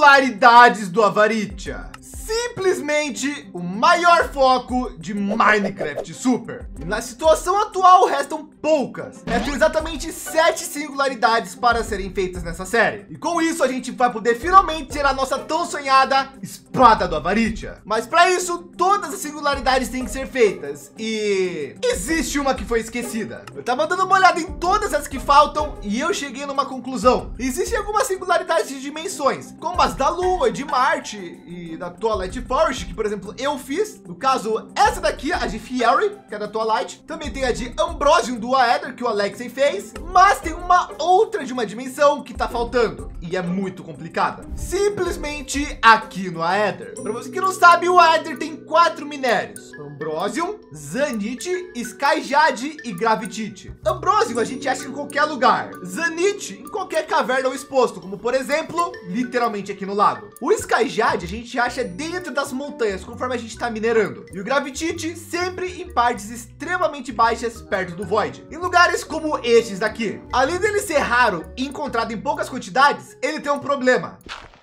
peculiaridades do Avaritia. Simplesmente o maior foco de Minecraft Super. E na situação atual restam poucas. Restam exatamente 7 singularidades para serem feitas nessa série. E com isso a gente vai poder finalmente ter a nossa tão sonhada espada do Avaritia. Mas para isso todas as singularidades têm que ser feitas. E existe uma que foi esquecida. Eu tava dando uma olhada em todas as que faltam e eu cheguei numa conclusão. Existem algumas singularidades de dimensões, como as da Lua, de Marte e da Twilight Forest, que por exemplo eu fiz. No caso, essa daqui, a de Fiery, que é da Twilight. Também tem a de Ambrosium do Aether, que o Alexei fez. Mas tem uma outra de uma dimensão que tá faltando e é muito complicada, simplesmente aqui no Aether. Para você que não sabe, o Aether tem 4 minérios: Ambrosium, Zanite, Skyjade e Gravitite. Ambrosium a gente acha em qualquer lugar, Zanite em qualquer caverna ou exposto, como por exemplo, literalmente aqui no lago. O Skyjade a gente acha dentro das montanhas, conforme a gente tá minerando. E o Gravitite sempre em partes extremamente baixas, perto do Void, em lugares como estes daqui. Além dele ser raro e encontrado em poucas quantidades, ele tem um problema.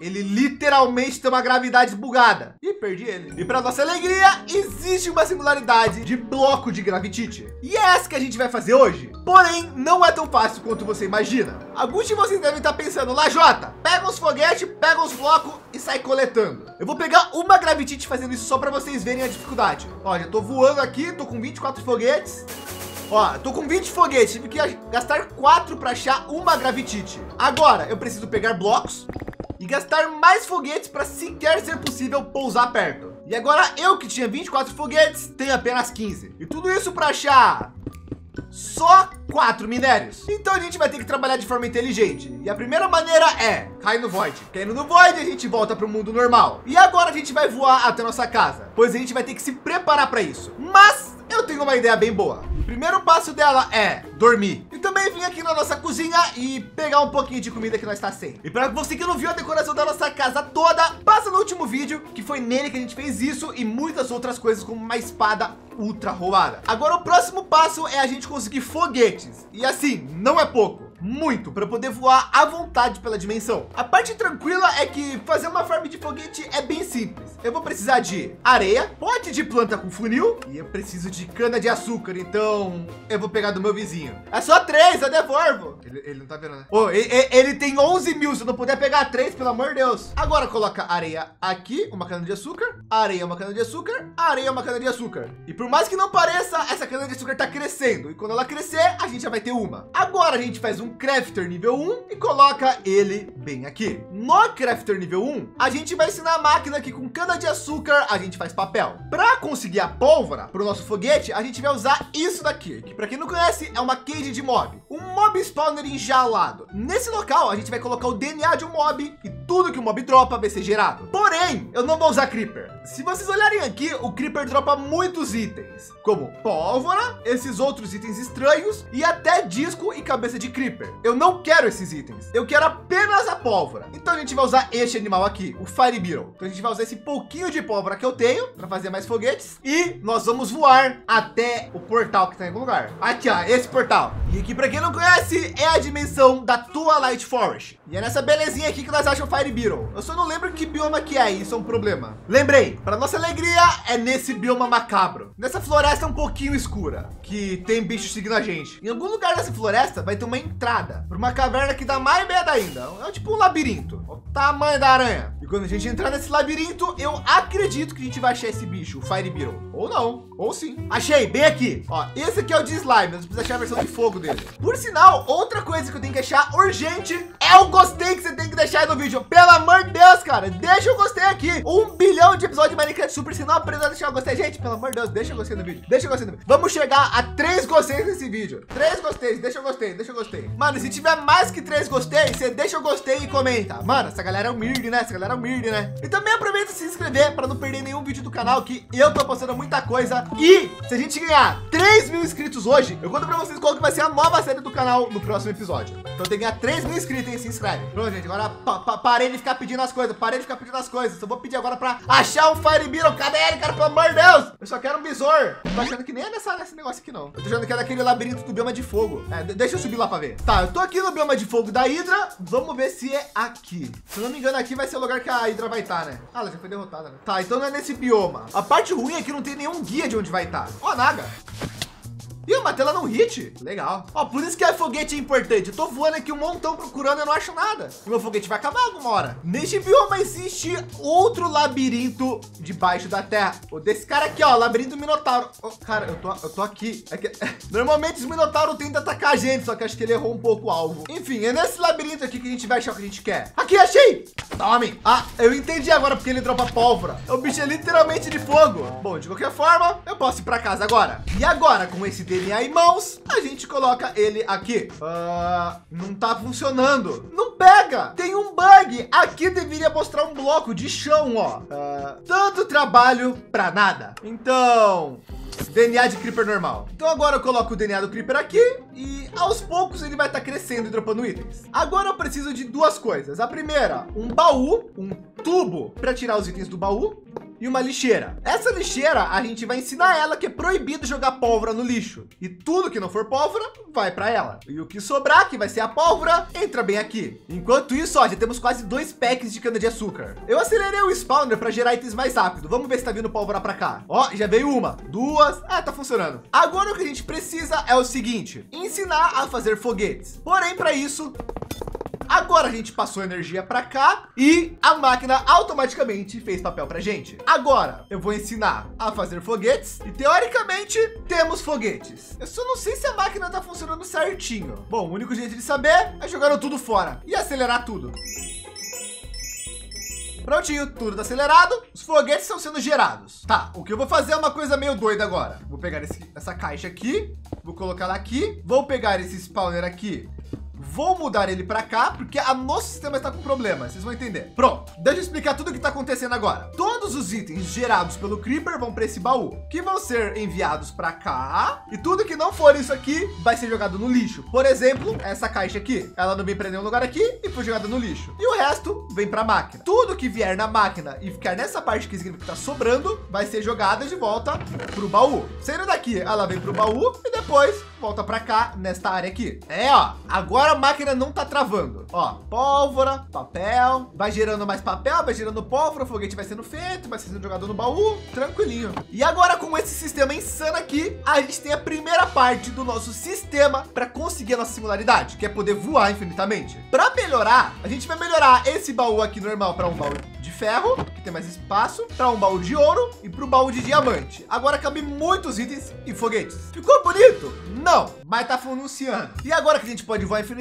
Ele literalmente tem uma gravidade bugada. Ih, perdi ele. E para nossa alegria, existe uma singularidade de bloco de Gravitite. E é essa que a gente vai fazer hoje. Porém, não é tão fácil quanto você imagina. Alguns de vocês devem estar pensando: Lajota, pega uns foguetes, pega uns blocos e sai coletando. Eu vou pegar uma Gravitite fazendo isso só para vocês verem a dificuldade. Ó, já tô voando aqui, tô com 24 foguetes. Ó, tô com 20 foguetes, tive que gastar 4 para achar uma Gravitite. Agora, eu preciso pegar blocos e gastar mais foguetes para sequer ser possível pousar perto. E agora eu, que tinha 24 foguetes, tenho apenas 15. E tudo isso para achar só 4 minérios. Então a gente vai ter que trabalhar de forma inteligente. E a primeira maneira é cair no Void. Caindo no Void, a gente volta para o mundo normal. E agora a gente vai voar até nossa casa, pois a gente vai ter que se preparar para isso. Mas eu tenho uma ideia bem boa. O primeiro passo dela é dormir. E também vim aqui na nossa cozinha e pegar um pouquinho de comida que nós está sem. E para você que não viu a decoração da nossa casa toda, passa no último vídeo, que foi nele que a gente fez isso e muitas outras coisas, como uma espada ultra roubada. Agora o próximo passo é a gente conseguir foguetes. E assim, não é pouco, muito, para poder voar à vontade pela dimensão. A parte tranquila é que fazer uma farm de foguete é bem simples. Eu vou precisar de areia, pote de planta com funil, e eu preciso de cana de açúcar, então eu vou pegar do meu vizinho. É só 3, eu devolvo. Ele não tá vendo, né? Oh, ele tem 11.000, se eu não puder pegar 3, pelo amor de Deus. Agora coloca areia aqui, uma cana de açúcar, areia, uma cana de açúcar, areia, uma cana de açúcar. E por mais que não pareça, essa cana de açúcar tá crescendo, e quando ela crescer, a gente já vai ter uma. Agora a gente faz um crafter nível 1 e coloca ele bem aqui. No crafter nível 1, a gente vai ensinar a máquina que com cana de açúcar a gente faz papel. Para conseguir a pólvora para o nosso foguete, a gente vai usar isso daqui, que para quem não conhece é uma cage de mob, um mob spawner enjaulado. Nesse local a gente vai colocar o DNA de um mob e tudo que o mob dropa vai ser gerado. Porém, eu não vou usar creeper. Se vocês olharem aqui, o creeper dropa muitos itens, como pólvora, esses outros itens estranhos e até disco e cabeça de creeper. Eu não quero esses itens, eu quero apenas a pólvora. Então a gente vai usar este animal aqui, o Fire Beetle. Então a gente vai usar esse pouquinho de pólvora que eu tenho para fazer mais foguetes. E nós vamos voar até o portal que está em algum lugar. Aqui, ó, esse portal. E aqui, para quem não conhece, é a dimensão da Twilight Forest. E é nessa belezinha aqui que nós achamos o Fire Beetle. Eu só não lembro que bioma que é, isso é um problema. Lembrei, para nossa alegria, é nesse bioma macabro, nessa floresta um pouquinho escura, que tem bicho seguindo a gente. Em algum lugar dessa floresta vai ter uma entrada para uma caverna que dá mais medo ainda. É tipo um labirinto. Olha o tamanho da aranha. E quando a gente entrar nesse labirinto, eu acredito que a gente vai achar esse bicho, o Fire Beetle. Ou não, ou sim. Achei, bem aqui. Ó, esse aqui é o de slime. Nós precisamos achar a versão de fogo dele. Por sinal, outra coisa que eu tenho que achar urgente é o gostei, que você tem que deixar aí no vídeo. Pelo amor de Deus, cara, deixa o gostei aqui. 1 bilhão de episódios de Minecraft Super, se não aprender a deixar o gostei. Gente, pelo amor de Deus, deixa o gostei no vídeo. Deixa o gostei no vídeo. Vamos chegar a 3 gosteis nesse vídeo. 3 gosteis, deixa o gostei, deixa o gostei. Mano, se tiver mais que 3 gostei, você deixa o gostei e comenta. Mano, essa galera é um mirde, né? Essa galera é um mirde, né? E também aproveita e se inscrever para não perder nenhum vídeo do canal, que eu tô postando muita coisa. E se a gente ganhar 3.000 inscritos hoje, eu conto pra vocês qual que vai ser a nova série do canal no próximo episódio. Então tem que ganhar 3.000 inscritos, hein? Se inscreve. Pronto, gente, agora Parei de ficar pedindo as coisas, Só vou pedir agora pra achar o Fire Beetle. Cadê ele, cara? Pelo amor de Deus! Eu só quero um besouro. Tô achando que nem é nesse negócio aqui, não. Eu tô achando que é daquele labirinto do bioma de fogo. É, deixa eu subir lá pra ver. Tá, eu tô aqui no bioma de fogo da Hydra. Vamos ver se é aqui. Se eu não me engano, aqui vai ser o lugar que a Hydra vai estar, né? Ah, ela já foi derrotada, né? Tá, então não é nesse bioma. A parte ruim é que não tem nenhum guia de onde vai estar. Ó, Naga. Ih, eu matei ela num hit. Legal. Ó, por isso que a foguete é importante. Eu tô voando aqui um montão procurando e não acho nada. O meu foguete vai acabar alguma hora. Neste bioma existe outro labirinto debaixo da terra. O desse cara aqui, ó. Labirinto Minotauro. Oh, cara, eu tô aqui. É que... Normalmente os Minotauros tentam atacar a gente, só que acho que ele errou um pouco o alvo. Enfim, é nesse labirinto aqui que a gente vai achar o que a gente quer. Aqui, achei! Tome! Ah, eu entendi agora porque ele dropa pólvora. O bicho é literalmente de fogo. Bom, de qualquer forma, eu posso ir pra casa agora. E agora, com esse DNA em mãos, a gente coloca ele aqui. Não tá funcionando. Não pega. Tem um bug. Aqui deveria mostrar um bloco de chão, ó. Tanto trabalho pra nada. Então... DNA de Creeper normal. Então agora eu coloco o DNA do Creeper aqui e aos poucos ele vai estar crescendo e dropando itens. Agora eu preciso de duas coisas. A primeira, um baú, um tubo para tirar os itens do baú e uma lixeira. Essa lixeira, a gente vai ensinar ela que é proibido jogar pólvora no lixo. E tudo que não for pólvora, vai para ela. E o que sobrar, que vai ser a pólvora, entra bem aqui. Enquanto isso, ó, já temos quase 2 packs de cana-de-açúcar. Eu acelerei o spawner para gerar itens mais rápido. Vamos ver se tá vindo pólvora para cá. Ó, já veio uma, duas. Ah, tá funcionando. Agora o que a gente precisa é o seguinte. Ensinar a fazer foguetes. Porém, para isso... Agora a gente passou energia para cá e a máquina automaticamente fez papel para gente. Agora eu vou ensinar a fazer foguetes e teoricamente temos foguetes. Eu só não sei se a máquina tá funcionando certinho. Bom, o único jeito de saber é jogar tudo fora e acelerar tudo. Prontinho, tudo tá acelerado. Os foguetes estão sendo gerados. Tá, o que eu vou fazer é uma coisa meio doida agora. Vou pegar essa caixa aqui, vou colocar ela aqui, vou pegar esse spawner aqui. Vou mudar ele para cá, porque o nosso sistema está com problema, vocês vão entender. Pronto, deixa eu explicar tudo o que está acontecendo agora. Todos os itens gerados pelo Creeper vão para esse baú, que vão ser enviados para cá. E tudo que não for isso aqui, vai ser jogado no lixo. Por exemplo, essa caixa aqui. Ela não vem para nenhum lugar aqui e foi jogada no lixo. E o resto vem para a máquina. Tudo que vier na máquina e ficar nessa parte que está sobrando, vai ser jogada de volta para o baú. Saindo daqui, ela vem para o baú e depois volta para cá, nesta área aqui. É, ó, agora a máquina não tá travando. Ó, pólvora, papel, vai gerando mais papel, vai gerando pólvora, o foguete vai sendo feito, vai sendo jogado no baú, tranquilinho. E agora com esse sistema insano aqui, a gente tem a primeira parte do nosso sistema para conseguir a nossa singularidade, que é poder voar infinitamente. Para melhorar, a gente vai melhorar esse baú aqui normal para um baú de ferro, que tem mais espaço, para um baú de ouro e para o baú de diamante. Agora cabe muitos itens e foguetes. Ficou bonito? Não, mas tá funcionando. E agora que a gente pode voar infinitamente,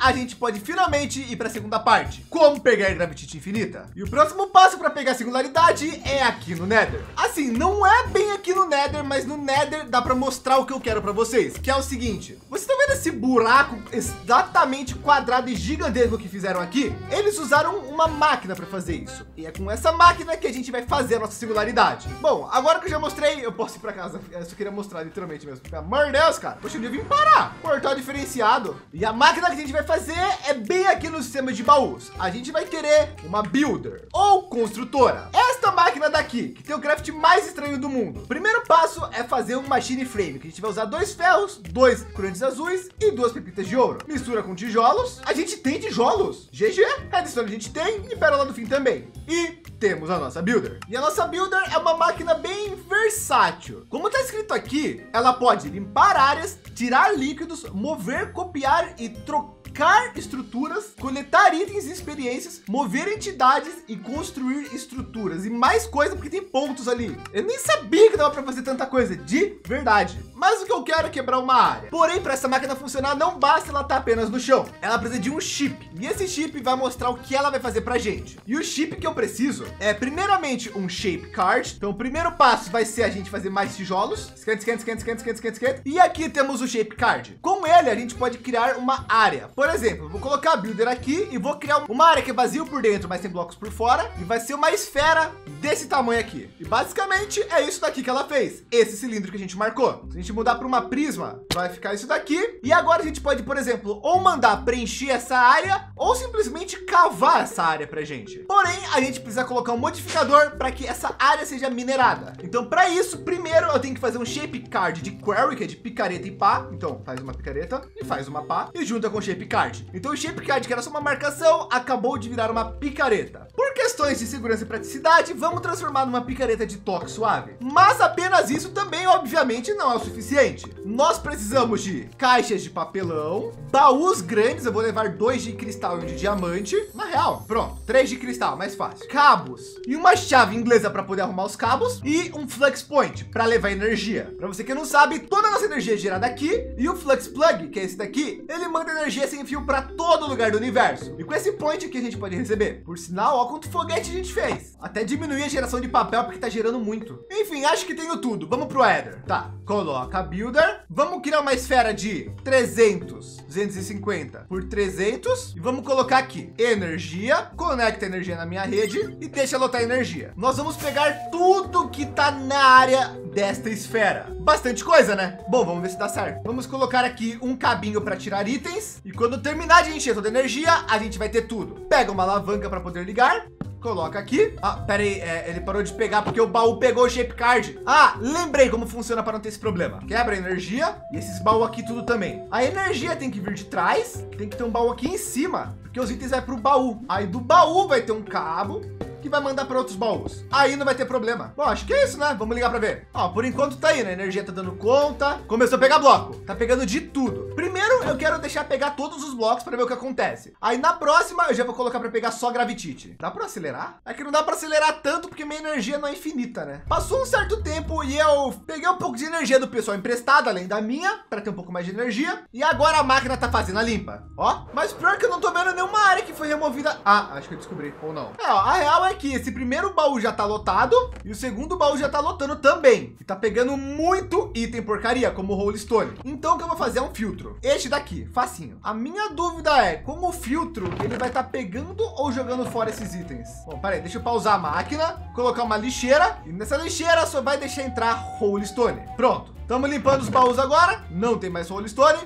a gente pode finalmente ir para a segunda parte, como pegar Gravitite infinita. E o próximo passo para pegar a singularidade é aqui no Nether. Assim, não é bem aqui no Nether, mas no Nether dá para mostrar o que eu quero para vocês, que é o seguinte. Vocês estão vendo esse buraco exatamente quadrado e gigantesco que fizeram aqui? Eles usaram uma máquina para fazer isso. E é com essa máquina que a gente vai fazer a nossa singularidade. Bom, agora que eu já mostrei, eu posso ir para casa. Eu só queria mostrar literalmente mesmo. Pelo amor de Deus, cara. Poxa, eu devia vir parar. Portal diferenciado. E a máquina que a gente vai fazer é bem aqui no sistema de baús. A gente vai querer uma Builder ou construtora. Esta máquina daqui, que tem o craft mais estranho do mundo. O primeiro passo é fazer um machine frame, que a gente vai usar 2 ferros, 2 corantes azuis e 2 pepitas de ouro. Mistura com tijolos. A gente tem tijolos. GG. Redstone a gente tem e pérola do fim também. E temos a nossa Builder. E a nossa Builder é uma máquina bem versátil. Como tá escrito aqui, ela pode limpar áreas, tirar líquidos, mover, copiar e trocar estruturas, coletar itens e experiências, mover entidades e construir estruturas e mais coisa, porque tem pontos ali. Eu nem sabia que dava para fazer tanta coisa, de verdade. Mas o que eu quero é quebrar uma área. Porém, para essa máquina funcionar, não basta ela estar apenas no chão. Ela precisa de um chip. E esse chip vai mostrar o que ela vai fazer pra gente. E o chip que eu preciso é, primeiramente, um shape card. Então, o primeiro passo vai ser a gente fazer mais tijolos. Esquenta, esquenta, esquenta, esquenta, esquenta, esquenta, esquenta. E aqui temos o shape card. Com ele, a gente pode criar uma área. Por exemplo, vou colocar a Builder aqui e vou criar uma área que é vazia por dentro, mas tem blocos por fora, e vai ser uma esfera desse tamanho aqui. E basicamente é isso daqui que ela fez, esse cilindro que a gente marcou. Se a gente mudar para uma prisma, vai ficar isso daqui. E agora a gente pode, por exemplo, ou mandar preencher essa área, ou simplesmente cavar essa área pra gente. Porém, a gente precisa colocar um modificador para que essa área seja minerada. Então, para isso, primeiro eu tenho que fazer um shape card de Query, que é de picareta e pá. Então, faz uma picareta e faz uma pá e junta com o shape card. Então, o shape card, que era só uma marcação, acabou de virar uma picareta. Por questões de segurança e praticidade, vamos transformar numa picareta de toque suave. Mas apenas isso também, obviamente, não é o suficiente. Nós precisamos de caixas de papelão, baús grandes. Eu vou levar 2 de cristal e 1 de diamante. Na real, pronto, 3 de cristal, mais fácil. Cabos e uma chave inglesa para poder arrumar os cabos e um flux point para levar energia. Para você que não sabe, toda a nossa energia é gerada aqui, e o flux plug, que é esse daqui, ele manda energia sem fio para todo lugar do universo. E com esse point aqui a gente pode receber. Por sinal, ó, quanto foguete a gente fez. Até diminuir a geração de papel porque tá gerando muito. Enfim, acho que tenho tudo. Vamos pro Aether. Tá, coloca a Builder. Vamos criar uma esfera de 350 por 300 e vamos colocar aqui energia. Conecta a energia na minha rede e deixa lotar energia. Nós vamos pegar tudo que tá na área desta esfera. Bastante coisa, né? Bom, vamos ver se dá certo. Vamos colocar aqui um cabinho para tirar itens, e quando terminar de encher toda a energia, a gente vai ter tudo. Pega uma alavanca para poder ligar. Coloca aqui. Ah, pera aí, ele parou de pegar porque o baú pegou o shape card. Ah, lembrei como funciona para não ter esse problema. Quebra a energia e esses baús aqui tudo também. A energia tem que vir de trás, tem que ter um baú aqui em cima, porque os itens vai pro baú. Aí do baú vai ter um cabo que vai mandar para outros baús. Aí não vai ter problema. Bom, acho que é isso, né? Vamos ligar para ver. Ó, por enquanto tá aí, né? A energia tá dando conta. Começou a pegar bloco. Tá pegando de tudo. Primeiro, eu quero deixar pegar todos os blocos para ver o que acontece. Aí na próxima, eu já vou colocar para pegar só Gravitite. Dá para acelerar? É que não dá para acelerar tanto porque minha energia não é infinita, né? Passou um certo tempo e eu peguei um pouco de energia do pessoal emprestada, além da minha, para ter um pouco mais de energia. E agora a máquina tá fazendo a limpa. Ó, mas pior que eu não tô vendo nenhuma área que foi removida. Ah, acho que eu descobri. Ou não. É, ó, a real é que esse primeiro baú já tá lotado e o segundo baú já tá lotando também, e tá pegando muito item porcaria como o Hollowstone. Então o que eu vou fazer é um filtro, este daqui, facinho. A minha dúvida é como o filtro ele vai tá pegando ou jogando fora esses itens. Bom, peraí, deixa eu pausar a máquina, colocar uma lixeira, e nessa lixeira só vai deixar entrar Hollowstone. Pronto, estamos limpando os baús agora, não tem mais Hollowstone.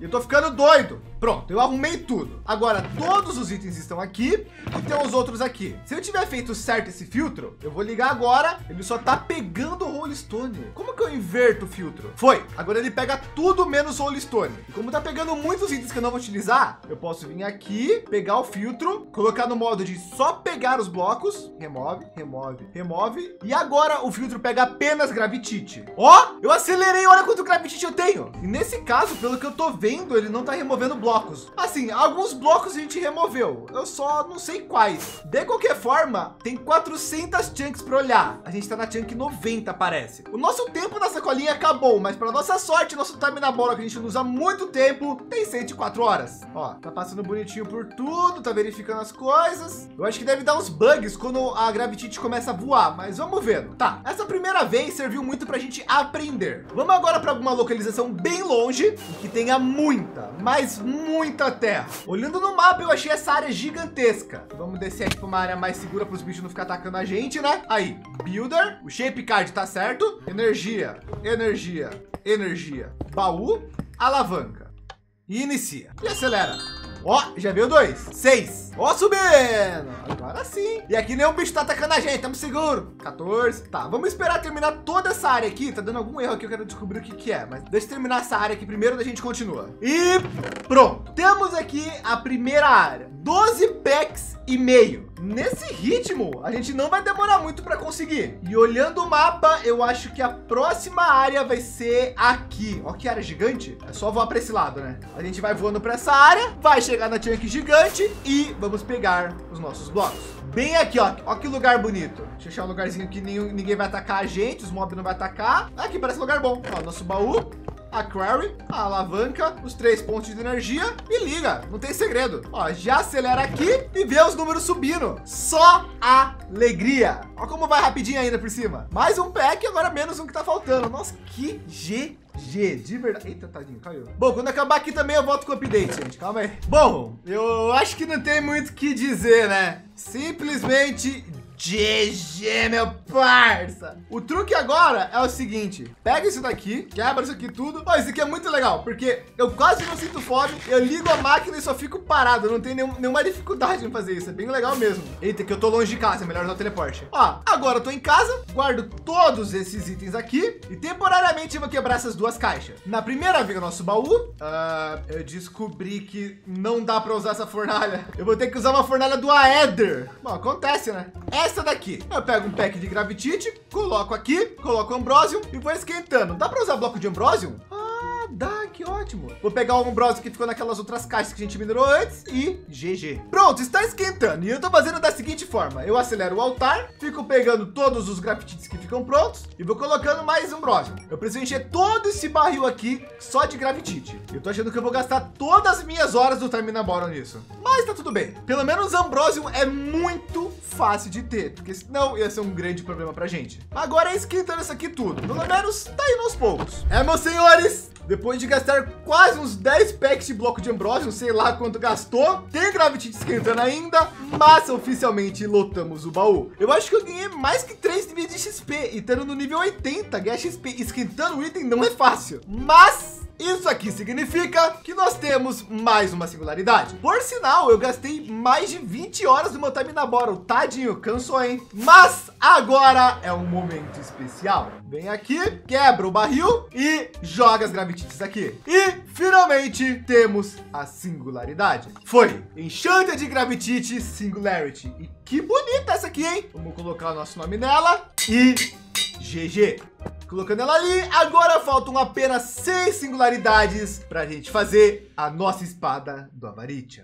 Eu tô ficando doido. Pronto, eu arrumei tudo. Agora todos os itens estão aqui e tem os outros aqui. Se eu tiver feito certo esse filtro, eu vou ligar agora. Ele só tá pegando o Hollowstone. Como que eu inverto o filtro? Foi. Agora ele pega tudo menos o Hollowstone. E como tá pegando muitos itens que eu não vou utilizar, eu posso vir aqui, pegar o filtro, colocar no modo de só pegar os blocos. Remove, remove, remove. E agora o filtro pega apenas Gravitite. Ó, eu acelerei. Olha quanto Gravitite eu tenho. E nesse caso, pelo que eu tô vendo, ele não tá removendo blocos. Assim, alguns blocos a gente removeu, eu só não sei quais. De qualquer forma, tem 400 chunks para olhar. A gente tá na chunk 90, parece. O nosso tempo na sacolinha acabou, mas para nossa sorte, nosso time na bola, que a gente não usa há muito tempo, tem 104 horas. Ó, tá passando bonitinho por tudo, tá verificando as coisas. Eu acho que deve dar uns bugs quando a Gravitite começa a voar, mas vamos vendo. Tá, essa primeira vez serviu muito pra gente aprender. Vamos agora para alguma localização bem longe, que tenha muita, mas muita terra. Olhando no mapa, eu achei essa área gigantesca. Vamos descer aqui para uma área mais segura para os bichos não ficar atacando a gente, né? Aí, Builder, o shape card tá certo. Energia, energia, energia. Baú, alavanca. E inicia. E acelera. Ó, já veio 2. 6. Ó, subindo. Agora sim. E aqui nenhum bicho tá atacando a gente. Estamos seguros. 14. Tá, vamos esperar terminar toda essa área aqui. Tá dando algum erro aqui. Eu quero descobrir o que que é. Mas deixa eu terminar essa área aqui primeiro, da gente continua. E pronto. Temos aqui a primeira área. 12 packs e meio. Nesse ritmo, a gente não vai demorar muito para conseguir. E olhando o mapa, eu acho que a próxima área vai ser aqui. Ó, que área gigante. É só voar para esse lado, né? A gente vai voando para essa área, vai chegar na chunk gigante e vamos pegar os nossos blocos. Bem aqui, ó. Ó que lugar bonito. Deixa eu achar um lugarzinho que ninguém vai atacar a gente, os mobs não vai atacar. Aqui parece um lugar bom. Ó, nosso baú. a Query, a alavanca, os 3 pontos de energia e liga. Não tem segredo. Ó, já acelera aqui e vê os números subindo. Só alegria. Ó como vai rapidinho ainda por cima. Mais um pack, agora menos um que tá faltando. Nossa, que GG, de verdade. Eita, tadinho, caiu. Bom, quando acabar aqui também eu volto com o update, gente. Calma aí. Bom, eu acho que não tem muito o que dizer, né? Simplesmente GG, meu parça. O truque agora é o seguinte: pega isso daqui, quebra isso aqui tudo. Ó, isso aqui é muito legal, porque eu quase não sinto fome. Eu ligo a máquina e só fico parado. Não tem nenhuma dificuldade em fazer isso. É bem legal mesmo. Eita, que eu tô longe de casa, é melhor usar o teleporte. Ó, agora eu tô em casa, guardo todos esses itens aqui e temporariamente eu vou quebrar essas 2 caixas. Na primeira vem o nosso baú. Eu descobri que não dá pra usar essa fornalha. Eu vou ter que usar uma fornalha do Aether. Bom, acontece, né? Essa daqui, eu pego um pack de Gravitite, coloco aqui, coloco Ambrosium e vou esquentando. Dá para usar bloco de Ambrosium? Ah, dá, que ótimo. Vou pegar o Ambrosium que ficou naquelas outras caixas que a gente minerou antes e GG. Pronto, está esquentando e eu tô fazendo da seguinte forma: eu acelero o altar, fico pegando todos os Gravitites que ficam prontos e vou colocando mais Ambrosium. Eu preciso encher todo esse barril aqui só de Gravitite. Eu tô achando que eu vou gastar todas as minhas horas do Time Naboron nisso. Mas tá tudo bem. Pelo menos Ambrosium é muito fácil de ter, porque senão ia ser um grande problema pra gente. Agora é esquentando isso aqui tudo. Pelo menos tá indo aos poucos. É, meus senhores, depois de gastar quase uns 10 packs de bloco de Ambrosium, sei lá quanto gastou, tem Gravitite esquentando ainda, mas oficialmente lotamos o baú. Eu acho que eu ganhei mais que 3 níveis de XP e estando no nível 80, ganhar XP esquentando o item não é fácil, mas isso aqui significa que nós temos mais uma singularidade. Por sinal, eu gastei mais de 20 horas do meu Time Naboron. Tadinho, cansou, hein? Mas agora é um momento especial. Vem aqui, quebra o barril e joga as Gravitites aqui. E finalmente temos a singularidade. Foi Enchanted de Gravitite Singularity. E que bonita essa aqui, hein? Vamos colocar o nosso nome nela e GG. Colocando ela ali, agora faltam apenas 6 singularidades para a gente fazer a nossa espada do Avaritia.